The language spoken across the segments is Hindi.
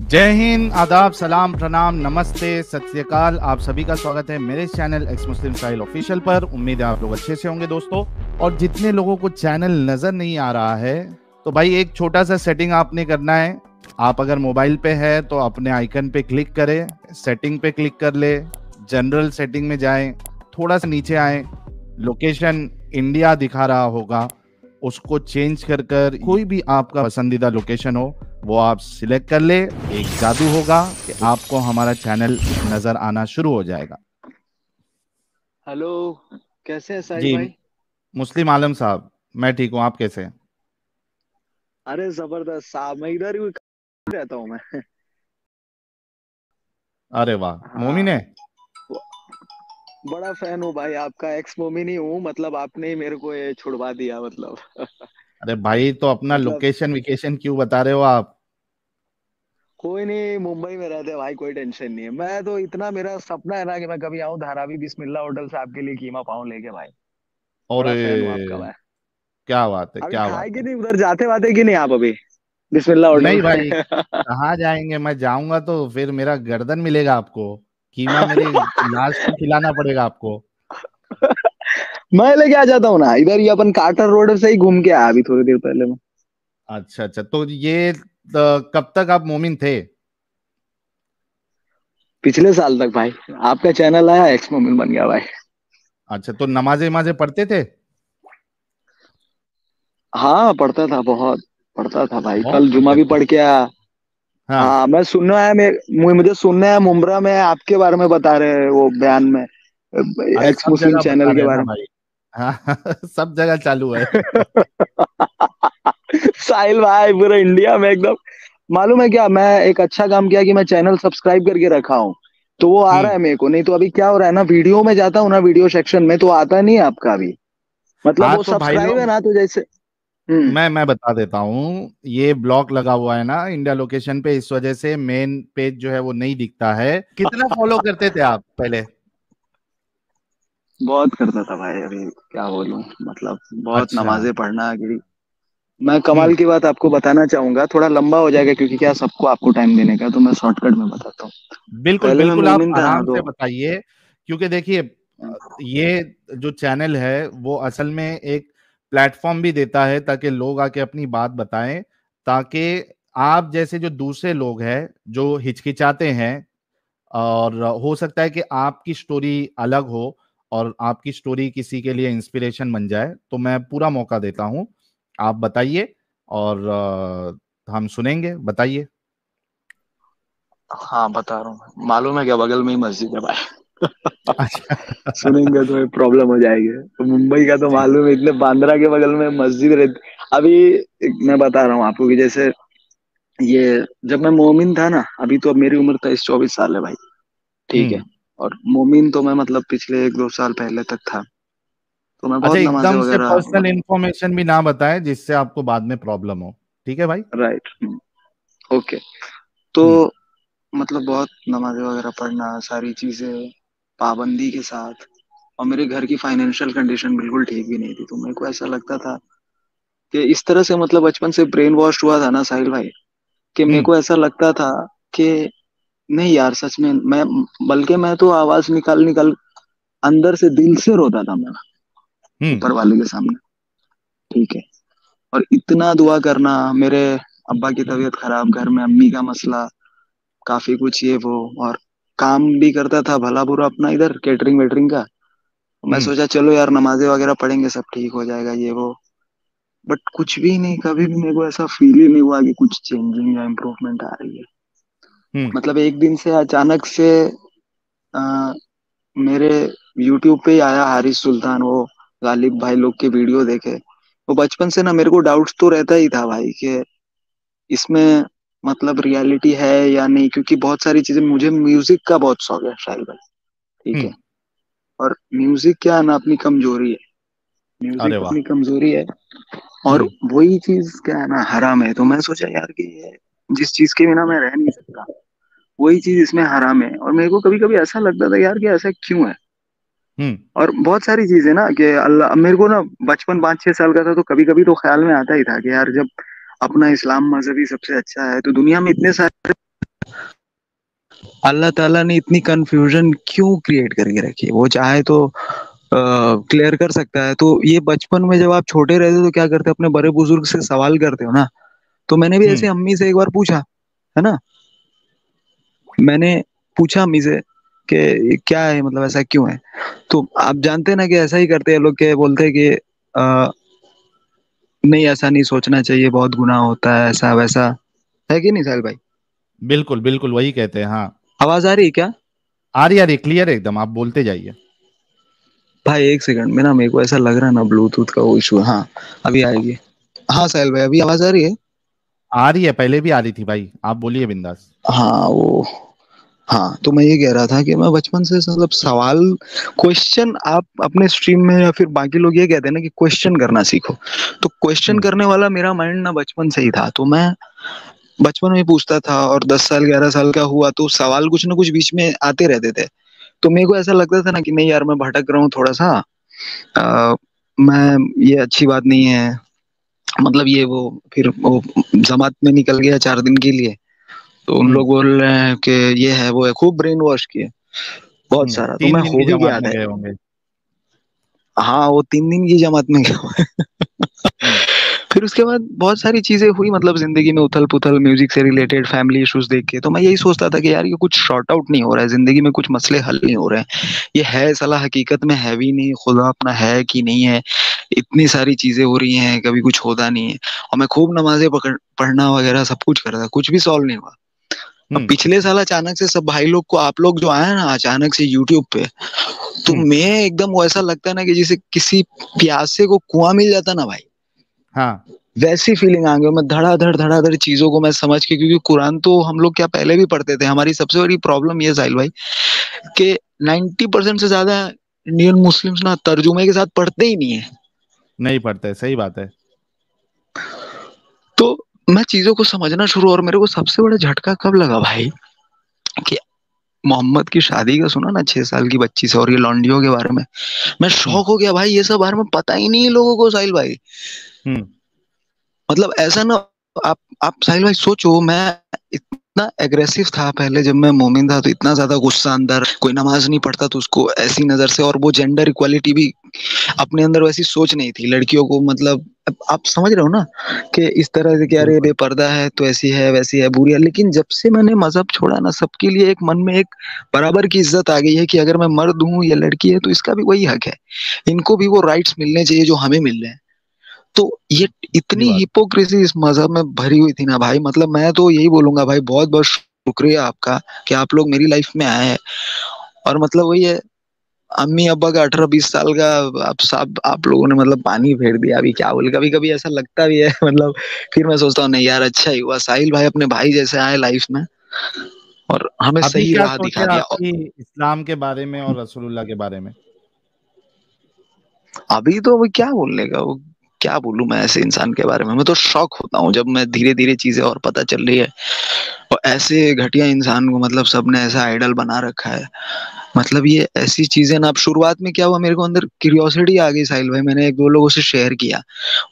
जय हिंद, आदाब, सलाम, प्रणाम, नमस्ते, सत श्री अकाल। आप सभी का स्वागत है मेरे channel ex Muslim Sahil official पर। उम्मीद है आप लोग अच्छे से होंगे दोस्तों। और जितने लोगों को चैनल नजर नहीं आ रहा है तो भाई एक छोटा सा सेटिंग आपने करना है। आप अगर मोबाइल पे है तो अपने आइकन पे क्लिक करें, सेटिंग पे क्लिक कर ले, जनरल सेटिंग में जाए, थोड़ा सा नीचे आए, लोकेशन इंडिया दिखा रहा होगा, उसको चेंज कर कर कोई भी आपका पसंदीदा लोकेशन हो वो आप सिलेक्ट कर ले। एक जादू होगा कि आपको हमारा चैनल नजर आना शुरू हो जाएगा। हेलो, कैसे हैं साहिल भाई? मुस्लिम आलम साहब, मैं ठीक हूँ, आप कैसे हैं? अरे जबरदस्त साहब, मैं इधर ही रहता हूँ मैं। अरे वाह, हाँ। मोमिन है? बड़ा फैन हूँ भाई आपका, एक्स मोमिन ही हूँ, मतलब आपने ही मेरे को ये छुड़वा दिया मतलब। अरे भाई तो अपना लोकेशन वेकेशन क्यों बता रहे हो आप? कोई नहीं, मुंबई में रहते भाई, कोई टेंशन नहीं है। मैं तो इतना मेरा सपना है ना कि मैं कभी आऊं धारावी बिस्मिल्ला होटल से आपके लिए कीमा पाव लेके भाई। और क्या बात है, क्या बात है कि नहीं उधर जाते वाते कि नहीं आप अभी बिस्मिल्ला होटल? नहीं भाई, कहाँ जाएंगे, मैं जाऊंगा तो फिर मेरा गर्दन मिलेगा आपको, कीमा मेरी लाश को खिलाना पड़ेगा आपको। मैं लेके आ जाता हूँ ना, इधर ही अपन कार्टर रोड से ही घूम के आया अभी थोड़ी देर पहले मैं। अच्छा अच्छा, तो ये कब तक आप मोमिन थे? पिछले साल तक भाई, आपका चैनल आया एक्स मोमिन बन गया भाई। अच्छा, तो नमाजे पढ़ते थे? हाँ पढ़ता था, बहुत पढ़ता था भाई। कल जुमा भी पढ़ के आया। हाँ मैं सुनना है, मुझे सुनना है मुमरा में आपके बारे में बता रहे हैं वो बयान में, एक्स मुस्लिम चैनल के बारे में। हाँ, सब जगह चालू है। साहिल भाई पूरा इंडिया में एकदम, मालूम है क्या, मैं एक अच्छा काम किया कि मैं चैनल सब्सक्राइब करके रखा हूँ तो वो आ रहा है मेरे को, नहीं तो अभी क्या हो रहा है ना, वीडियो में जाता हूँ ना, वीडियो सेक्शन में तो आता नहीं है आपका अभी, मतलब वो तो सब्सक्राइब है ना, तो जैसे मैं बता देता हूँ, ये ब्लॉक लगा हुआ है ना इंडिया लोकेशन पे, इस वजह से मेन पेज जो है वो नहीं दिखता है। कितना फॉलो करते थे आप पहले? बहुत करता था भाई, अभी क्या बोलूं, मतलब बहुत। अच्छा। नमाजें पढ़ना गिरी। मैं कमाल की बात आपको बताना चाहूंगा, थोड़ा लंबा हो जाएगा क्योंकि क्या सबको आपको टाइम देने का, तो मैं शॉर्टकट में बताता हूँ। बिल्कुल बिल्कुल, आप आराम से बताइए, क्योंकि देखिए ये जो चैनल है वो असल में एक प्लेटफॉर्म भी देता है ताकि लोग आके अपनी बात बताएं, ताकि आप जैसे जो दूसरे लोग हैं जो हिचकिचाते हैं, और हो सकता है कि आपकी स्टोरी अलग हो और आपकी स्टोरी किसी के लिए इंस्पिरेशन बन जाए, तो मैं पूरा मौका देता हूं, आप बताइए और हम सुनेंगे, बताइए। हाँ बता रहा हूँ, मालूम है क्या, बगल में ही मस्जिद है भाई। अच्छा। सुनेंगे तो प्रॉब्लम हो जाएगी, तो मुंबई का तो मालूम है, इतने बांद्रा के बगल में मस्जिद रहती। अभी मैं बता रहा हूँ आपको कि जैसे ये जब मैं मोमिन था ना, अभी तो अब मेरी उम्र 23-24 साल है भाई, ठीक है, और मोमिन तो मैं मतलब पिछले 1-2 साल पहले तक था, तो मैं बहुत नमाज़ वगैरह। पर्सनल इन्फॉर्मेशन भी ना बताएं जिससे आपको बाद में प्रॉब्लम हो, ठीक है भाई? Right, okay. तो मतलब बहुत नमाज़ वगैरह पढ़ना, सारी चीजें पाबंदी के साथ, और मेरे घर की फाइनेंशियल कंडीशन बिल्कुल ठीक भी नहीं थी, तो मेरे को ऐसा लगता था कि इस तरह से मतलब बचपन से ब्रेन वॉश हुआ था ना साहिल भाई, कि मेरे को ऐसा लगता था कि नहीं यार सच में, मैं बल्कि मैं तो आवाज निकाल अंदर से दिल से रोता था मैं ऊपर वाले के सामने, ठीक है। और इतना दुआ करना, मेरे अब्बा की तबीयत खराब, घर में अम्मी का मसला, काफी कुछ ये वो, और काम भी करता था भला बुरा अपना इधर कैटरिंग वेटरिंग का। मैं सोचा चलो यार नमाजें वगैरह पढ़ेंगे, सब ठीक हो जाएगा ये वो, बट कुछ भी नहीं, कभी भी मेरे को ऐसा फील ही नहीं हुआ कि कुछ चेंजिंग या इम्प्रूवमेंट आ रही है। मतलब एक दिन से अचानक से मेरे यूट्यूब पे आया हारिस सुल्तान, वो गालिब भाई लोग के वीडियो देखे, वो बचपन से ना मेरे को डाउट तो रहता ही था भाई कि इसमें मतलब रियलिटी है या नहीं, क्योंकि बहुत सारी चीजें, मुझे म्यूजिक का बहुत शौक है शाहिल भाई, ठीक है, और म्यूजिक क्या ना अपनी कमजोरी है, म्यूजिक अपनी कमजोरी है, और वही चीज क्या है ना हराम है, तो मैं सोचा यार कि ये जिस चीज के बिना मैं रह नहीं सकता वही चीज इसमें हराम है, और मेरे को कभी कभी ऐसा लगता था यार कि ऐसा क्यों है। और बहुत सारी चीजें ना कि अल्लाह, मेरे को ना बचपन 5-6 साल का था तो कभी कभी तो ख्याल में आता ही था कि यार जब अपना इस्लाम मजहबी सबसे अच्छा है तो दुनिया में इतने सारे अल्लाह ताला ने इतनी कंफ्यूजन क्यों क्रिएट करके रखी है? वो चाहे तो क्लियर कर सकता है। तो ये बचपन में जब आप छोटे रहते तो क्या करते, अपने बड़े बुजुर्ग से सवाल करते हो ना। तो मैंने भी ऐसे अम्मी से एक बार पूछा, है ना, मैंने पूछा अम्मी से कि क्या है, मतलब ऐसा क्यों है। तो आप जानते ना कि ऐसा ही करते हैं लोग, के बोलते हैं कि नहीं ऐसा नहीं सोचना चाहिए, बहुत गुनाह होता है, ऐसा वैसा, है कि नहीं साहिल भाई? बिल्कुल बिल्कुल वही कहते हैं। हाँ, आवाज आ रही है क्या? आ रही क्लियर है एकदम, आप बोलते जाइए भाई। एक सेकंड में ना मेरे को ऐसा लग रहा है ना ब्लूटूथ का वो इशू। हाँ अभी आएगी। हाँ साहिल भाई अभी आवाज आ रही है? आ रही है, पहले भी आ रही थी भाई, आप बोलिए बिंदास। हाँ वो, हाँ तो मैं ये कह रहा था कि मैं बचपन से मतलब सवाल, क्वेश्चन, आप अपने स्ट्रीम में या फिर बाकी लोग ये कहते हैं ना कि क्वेश्चन करना सीखो, तो क्वेश्चन करने वाला मेरा माइंड ना बचपन से ही था। तो मैं बचपन में पूछता था और 10 साल 11 साल का हुआ तो सवाल कुछ ना कुछ बीच में आते रहते थे। तो मेरे को ऐसा लगता था ना कि नहीं यार मैं भटक रहा हूँ थोड़ा सा, मैं ये अच्छी बात नहीं है, मतलब ये वो, फिर वो जमात में निकल गया 4 दिन के लिए, तो उन लोग बोल रहे हैं कि ये है वो है, खूब ब्रेन वॉश किए बहुत सारा। तो मैं हो भी गया था, हाँ वो 3 दिन की जमात में गया। फिर उसके बाद बहुत सारी चीजें हुई, मतलब जिंदगी में उथल पुथल, म्यूजिक से रिलेटेड, फैमिली इश्यूज देख के। तो मैं यही सोचता था कि यार ये कुछ शॉर्ट आउट नहीं हो रहा है, जिंदगी में कुछ मसले हल नहीं हो रहे हैं, ये है साला हकीकत में है भी नहीं, खुदा अपना है कि नहीं है, इतनी सारी चीजें हो रही हैं, कभी कुछ होता नहीं है। और मैं खूब नमाजें पढ़ना वगैरह सब कुछ कर रहा था, कुछ भी सॉल्व नहीं हुआ। पिछले साल अचानक से सब भाई लोग को, आप लोग जो आए ना अचानक से यूट्यूब पे, तो मैं एकदम वो ऐसा लगता है ना कि जैसे किसी प्यासे को कुआं मिल जाता ना भाई, हाँ वैसी फीलिंग आ गई। मैं धड़ाधड़ चीजों को मैं समझ के, क्योंकि कुरान तो हम लोग क्या पहले भी पढ़ते थे। हमारी सबसे बड़ी प्रॉब्लम ये साहिल भाई कि 90% से ज्यादा इंडियन मुस्लिम्स ना तर्जुमे के साथ पढ़ते ही नहीं है, नहीं पढ़ते। सही बात है। तो मैं चीजों को समझना शुरू, और मेरे को सबसे बड़ा झटका कब लगा भाई कि मोहम्मद की शादी का सुना ना 6 साल की बच्ची से, और ये लॉन्डियों के बारे में मैं शौक हो गया भाई, ये सब बारे में पता ही नहीं है लोगों को साहिल भाई। मतलब ऐसा ना, आप साहिल भाई सोचो, मैं इतना एग्रेसिव था पहले जब मैं मोमिन था, तो इतना ज्यादा गुस्सा अंदर, कोई नमाज नहीं पढ़ता तो उसको ऐसी नजर से, और वो जेंडर इक्वालिटी भी अपने अंदर वैसी सोच नहीं थी लड़कियों को, मतलब आप समझ रहे हो ना कि इस तरह से क्या रे बेपर्दा है तो ऐसी है वैसी है बुरी है। लेकिन जब से मैंने मजहब छोड़ा ना, सबके लिए एक मन में एक बराबर की इज्जत आ गई है कि अगर मैं मर्द हूँ या लड़की है तो इसका भी वही हक है, इनको भी वो राइट्स मिलने चाहिए जो हमें मिल रहे हैं। तो ये इतनी हिपोक्रेसी इस मजहब में भरी हुई थी ना भाई, मतलब मैं तो यही बोलूंगा भाई बहुत बहुत शुक्रिया आपका कि आप लोग मेरी लाइफ में आए हैं। और मतलब वही है, अम्मी अब्बा का 18-20 साल का आप लोगों ने मतलब पानी फेर दिया। अभी क्या बोले, कभी कभी ऐसा लगता भी है, मतलब फिर मैं सोचता हूँ नहीं यार अच्छा ही हुआ साहिल भाई अपने भाई जैसे आए लाइफ में और हमें सही राह दिखा दिया इस्लाम के बारे में और रसूलुल्लाह के बारे में। अभी तो वो क्या बोलने का, वो क्या बोलूं मैं ऐसे इंसान के बारे में। मैं तो शॉक होता हूँ जब मैं धीरे-धीरे चीजें और पता चल रही है, और ऐसे घटिया इंसान को मतलब सबने ऐसा आइडल बना रखा है, मतलब ये ऐसी चीजें ना। अब शुरुआत में क्या हुआ, मेरे को अंदर क्यूरियोसिटी आ गई साहिल भाई, मैंने 1-2 लोगों से शेयर किया,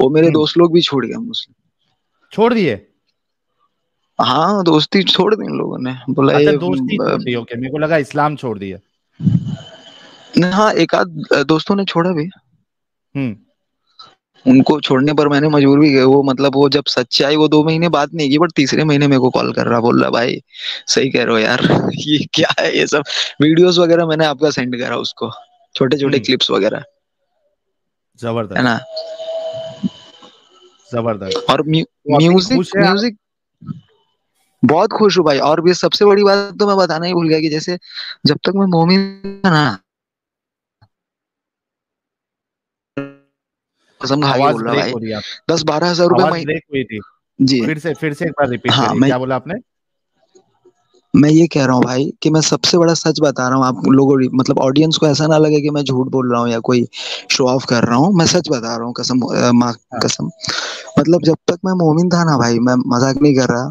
वो मेरे दोस्त लोग भी छोड़ गए, मुस्लिम छोड़ दिए। हाँ दोस्ती छोड़ दी लोगों ने, बोला मेरे को लगा इस्लाम छोड़ दिया। हाँ एक आध दोस्तों ने छोड़ा भी, उनको छोड़ने पर मैंने मजबूर भी किया। वो मतलब वो जब सच्चाई, वो 2 महीने बात नहीं की, बट तीसरे महीने मेरे को कॉल कर रहा, बोल रहा भाई सही कह रहे हो यार, ये क्या है ये सब। वीडियोस वगैरह मैंने आपका सेंड करा उसको, छोटे छोटे क्लिप्स वगैरह, जबरदस्त है ना, जबरदस्त। और म्यूजिक बहुत खुश हूँ भाई। और भी सबसे बड़ी बात तो मैं बताना ही भूल गया कि जैसे जब तक मैं मोमिन था ना, आवाज ब्रेक हो रही है आपकी। 10-12 हज़ार रुपए ब्रेक हुई थी जी। फिर से एक बार रिपीट करिए, क्या बोला आपने? मैं ये कह रहा हूँ भाई कि मैं सबसे बड़ा सच बता रहा हूँ आप लोगों, मतलब ऑडियंस को ऐसा ना लगे कि मैं झूठ बोल रहा हूँ या कोई शो ऑफ कर रहा हूँ, मैं सच बता रहा हूँ, कसम माँ कसम। मतलब जब तक मैं मोमिन था ना भाई, मैं मजाक नहीं कर रहा,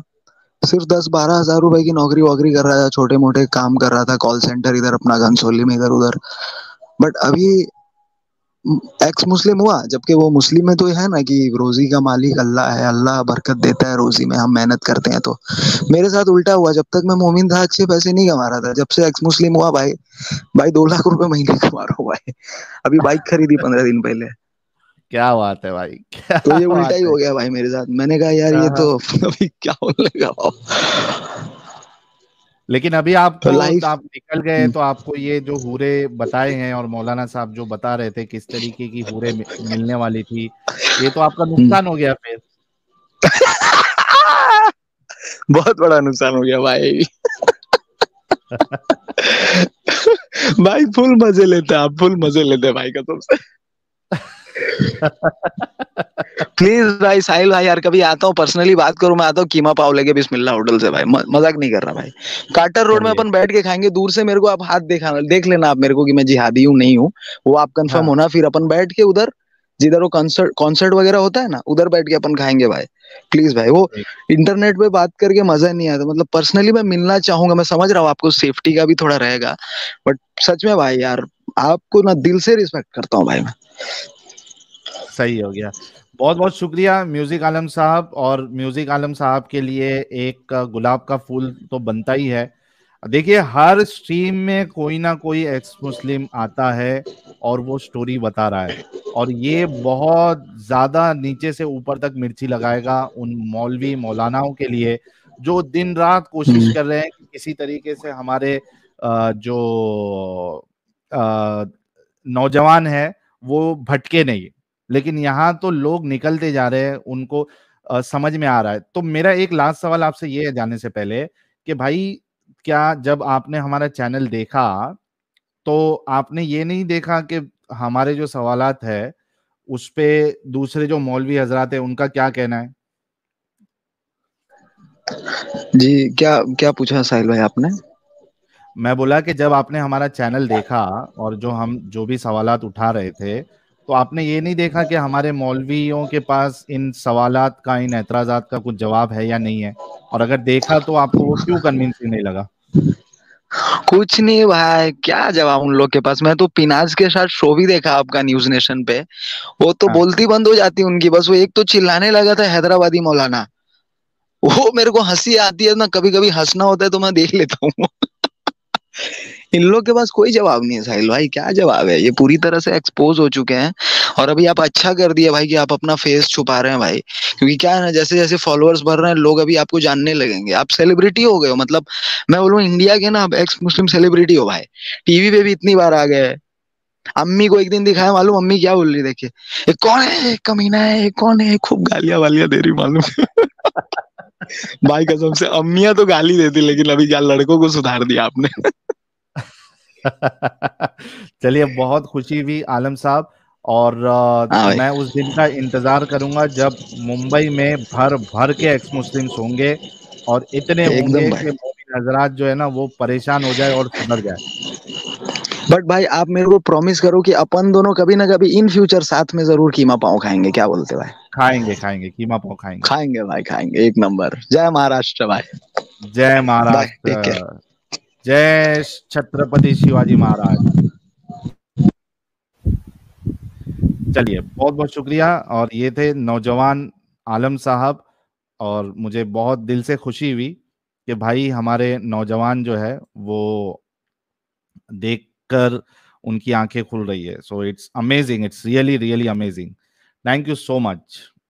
सिर्फ 10-12 हज़ार रुपए की नौकरी वोकरी कर रहा था, छोटे मोटे काम कर रहा था, कॉल सेंटर इधर अपना घनसोली में इधर उधर। बट अभी एक्स मुस्लिम हुआ, जबकि वो मुस्लिम है तो है ना कि रोजी का मालिक अल्लाह है, अल्लाह बरकत देता है रोजी में, हम मेहनत करते हैं। तो मेरे साथ उल्टा हुआ, जब तक मैं मोमिन था अच्छे पैसे नहीं कमा रहा था, जब से एक्स मुस्लिम हुआ भाई 2 लाख रुपए महीने कमा रहा हुआ है। अभी बाइक खरीदी 15 दिन पहले। क्या बात है भाई, तो ये उल्टा ही हो गया भाई मेरे साथ। मैंने कहा यार ये तो अभी क्या होने लगा। लेकिन अभी आप निकल गए तो आपको ये जो हूरे बताए हैं और मौलाना साहब जो बता रहे थे किस तरीके की हूरे मिलने वाली थी, ये तो आपका नुकसान हो गया फिर। बहुत बड़ा नुकसान हो गया भाई। भाई फुल मजे लेते, आप फुल मजे लेते भाई का तुमसे। प्लीज भाई साहिल भाई यार कभी आता हूँ पर्सनली बात करूं, मैं आता हूँ कीमा पाव लेके बिस्मिल्लाह होटल से भाई, मजाक नहीं कर रहा भाई। कार्टर रोड में अपन बैठ के खाएंगे, दूर से मेरे को आप हाथ दिखाना, देख लेना आप मेरे को कि मैं जिहादी हूँ नहीं हूँ, वो आप कंफर्म होना। फिर अपन बैठ के उधर जिधर वो कॉन्सर्ट वगैरह होता है ना, उधर बैठ के अपन खाएंगे भाई। प्लीज भाई वो इंटरनेट पे बात करके मजा नहीं आता, मतलब पर्सनली मैं मिलना चाहूंगा। मैं समझ रहा हूँ आपको सेफ्टी का भी थोड़ा रहेगा, बट सच में भाई यार आपको ना दिल से रिस्पेक्ट करता हूँ भाई मैं। सही हो गया, बहुत बहुत शुक्रिया म्यूजिक आलम साहब। और म्यूजिक आलम साहब के लिए एक गुलाब का फूल तो बनता ही है। देखिए हर स्ट्रीम में कोई ना कोई एक्स मुस्लिम आता है और वो स्टोरी बता रहा है, और ये बहुत ज्यादा नीचे से ऊपर तक मिर्ची लगाएगा उन मौलवी मौलानाओं के लिए जो दिन रात कोशिश कर रहे हैं कि किसी तरीके से हमारे जो नौजवान है वो भटके नहीं। लेकिन यहाँ तो लोग निकलते जा रहे हैं, उनको समझ में आ रहा है। तो मेरा एक लास्ट सवाल आपसे ये है जाने से पहले कि भाई क्या जब आपने हमारा चैनल देखा तो आपने ये नहीं देखा कि हमारे जो सवालात है उस पे दूसरे जो मौलवी हजरात है उनका क्या कहना है? जी क्या क्या पूछा साहिल भाई आपने? मैं बोला कि जब आपने हमारा चैनल देखा और जो हम जो भी सवालात उठा रहे थे तो आपने ये नहीं देखा कि हमारे मौलवियों के पास इन सवालात का, इन एतराजात का कुछ जवाब है या नहीं है, और अगर देखा तो आपको वो क्यों कन्विंसिंग नहीं लगा? कुछ नहीं भाई, क्या जवाब उन लोग के पास। मैं तो पिनाज के साथ शो भी देखा आपका न्यूज नेशन पे, वो तो बोलती बंद हो जाती उनकी, बस वो एक तो चिल्लाने लगा था हैदराबादी मौलाना, वो मेरे को हंसी आती है ना, कभी कभी हंसना होता है तो मैं देख लेता हूँ। इन लोग के पास कोई जवाब नहीं है साहिल भाई, क्या जवाब है? ये पूरी तरह से एक्सपोज हो चुके हैं। और अभी आप अच्छा कर दिए भाई कि आप अपना फेस छुपा रहे हैं भाई, क्योंकि क्या है ना जैसे जैसे फॉलोअर्स बढ़ रहे हैं लोग अभी आपको जानने लगेंगे, आप सेलिब्रिटी हो गए हो। मतलब मैं बोलूँ इंडिया के ना आप एक्स मुस्लिम सेलिब्रिटी हो भाई, टीवी पे भी इतनी बार आ गए। अम्मी को एक दिन दिखाया, मालूम अम्मी क्या बोल रही, देखिए कौन है कमीना है, कौन है, खूब गालियां वालियां दे रही मालूम। भाई कसम से अम्मियां तो गाली देती, लेकिन अभी क्या लड़कों को सुधार दिया आपने। चलिए बहुत खुशी हुई आलम साहब, और मैं उस दिन का इंतजार करूंगा जब मुंबई में भर भर के एक्स मुस्लिम्स होंगे और इतने होंगे कि मोमिन हजरात जो है ना वो परेशान हो जाए और सुधर जाए। बट भाई आप मेरे को प्रॉमिस करो कि अपन दोनों कभी ना कभी इन फ्यूचर साथ में जरूर कीमा पाव खाएंगे, क्या बोलते भाई? खाएंगे खाएंगे, कीमा पाव खाएंगे, खाएंगे भाई खाएंगे, एक नंबर। जय महाराष्ट्र भाई, जय महाराष्ट्र, जय छत्रपति शिवाजी महाराज। चलिए बहुत बहुत शुक्रिया। और ये थे नौजवान आलम साहब, और मुझे बहुत दिल से खुशी हुई कि भाई हमारे नौजवान जो है वो देख कर उनकी आंखें खुल रही है। So it's amazing, it's really really amazing. Thank you so much.